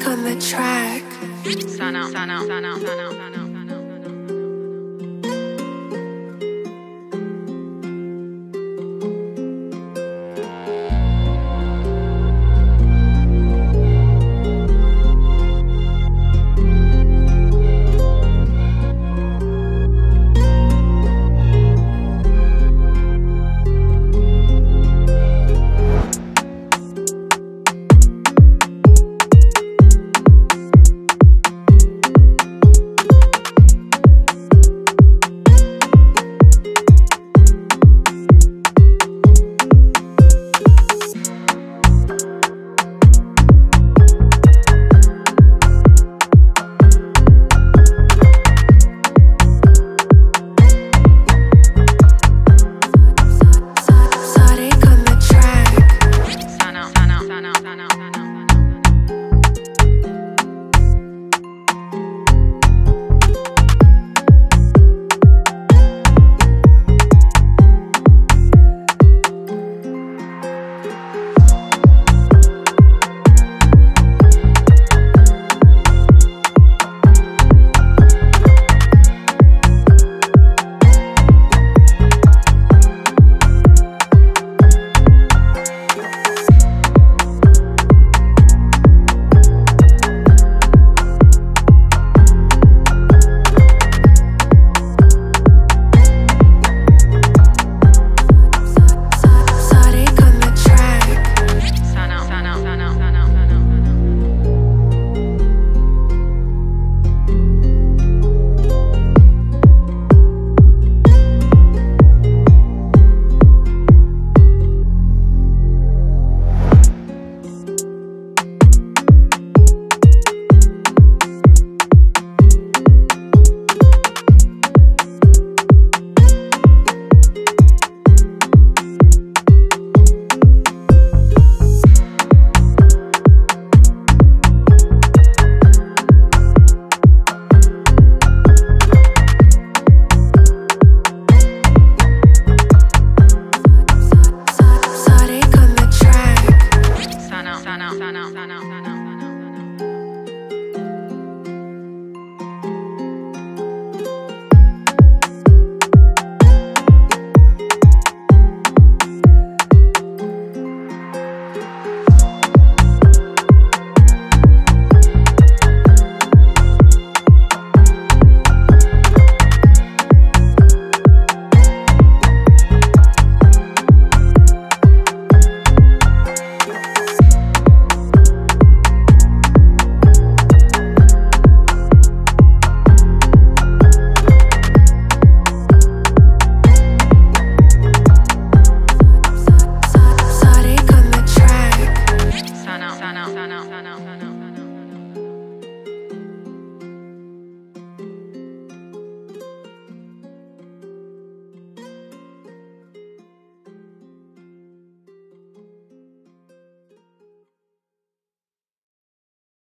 Sadek on the track.